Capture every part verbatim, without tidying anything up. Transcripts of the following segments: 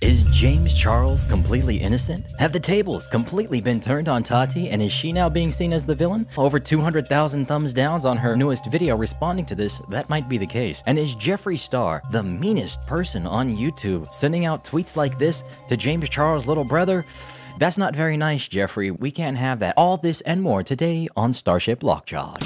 Is James Charles completely innocent? Have the tables completely been turned on Tati, and is she now being seen as the villain? Over two hundred thousand thumbs downs on her newest video responding to this, that might be the case. And is Jeffree Star the meanest person on YouTube, sending out tweets like this to James Charles' little brother? That's not very nice, Jeffree. We can't have that. All this and more today on Starship Lockjaw.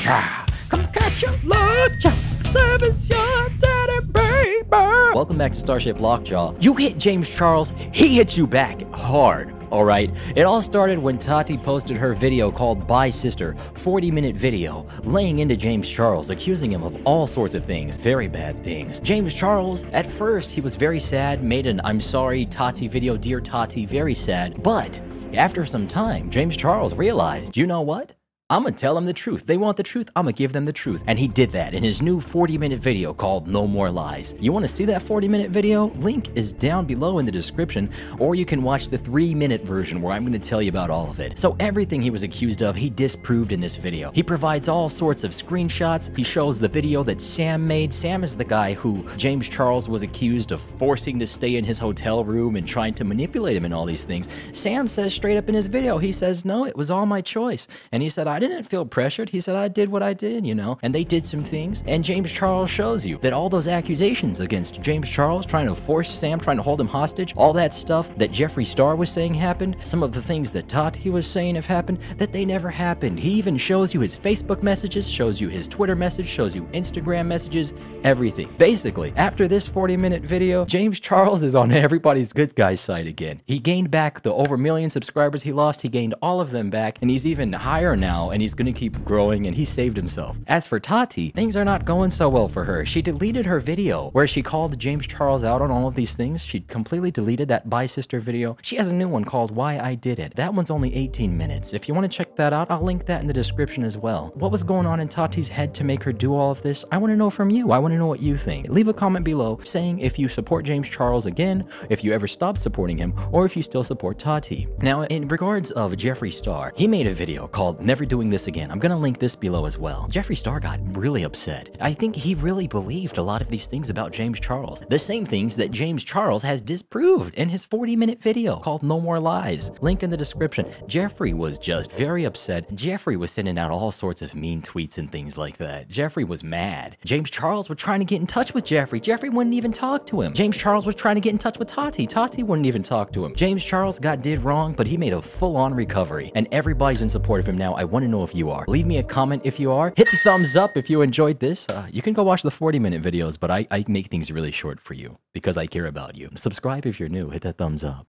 Come catch your Lockjaw, service your daddy baby. Welcome back to Starship Lockjaw. You hit James Charles, he hits you back hard. All right, it all started when Tati posted her video called Bye Sister, forty minute video, laying into James Charles, accusing him of all sorts of things, very bad things. James Charles, at first, he was very sad, made an I'm sorry Tati video, dear Tati, very sad. But after some time, James Charles realized, you know what? I'ma tell them the truth. They want the truth, I'ma give them the truth. And he did that in his new forty minute video called No More Lies. You wanna see that forty minute video? Link is down below in the description, or you can watch the three minute version where I'm gonna tell you about all of it. So everything he was accused of, he disproved in this video. He provides all sorts of screenshots. He shows the video that Sam made. Sam is the guy who James Charles was accused of forcing to stay in his hotel room and trying to manipulate him and all these things. Sam says straight up in his video, he says, no, it was all my choice. And he said, I didn't feel pressured. He said, I did what I did, you know, and they did some things. And James Charles shows you that all those accusations against James Charles, trying to force Sam, trying to hold him hostage, all that stuff that Jeffree Star was saying happened, some of the things that Tati was saying have happened, that they never happened. He even shows you his Facebook messages, shows you his Twitter message, shows you Instagram messages, everything. Basically, after this forty minute video, James Charles is on everybody's good guy's side again. He gained back the over a million subscribers he lost. He gained all of them back, and he's even higher now. And he's gonna keep growing, and he saved himself. As for Tati, things are not going so well for her. She deleted her video where she called James Charles out on all of these things. She completely deleted that Bye Sister video. She has a new one called Why I Did It. That one's only eighteen minutes. If you want to check that out, I'll link that in the description as well. What was going on in Tati's head to make her do all of this? I want to know from you. I want to know what you think. Leave a comment below saying if you support James Charles again, if you ever stopped supporting him, or if you still support Tati. Now, in regards of Jeffree Star, he made a video called Never Doing This Again. I'm gonna link this below as well. Jeffree Star got really upset. I think he really believed a lot of these things about James Charles. The same things that James Charles has disproved in his forty minute video called No More Lies. Link in the description. Jeffree was just very upset. Jeffree was sending out all sorts of mean tweets and things like that. Jeffree was mad. James Charles was trying to get in touch with Jeffree. Jeffree wouldn't even talk to him. James Charles was trying to get in touch with Tati. Tati wouldn't even talk to him. James Charles got did wrong, but he made a full-on recovery, and everybody's in support of him now. I want to know if you are. Leave me a comment if you are. Hit the thumbs up if you enjoyed this. Uh, you can go watch the forty minute videos, but I, I make things really short for you because I care about you. Subscribe if you're new. Hit that thumbs up.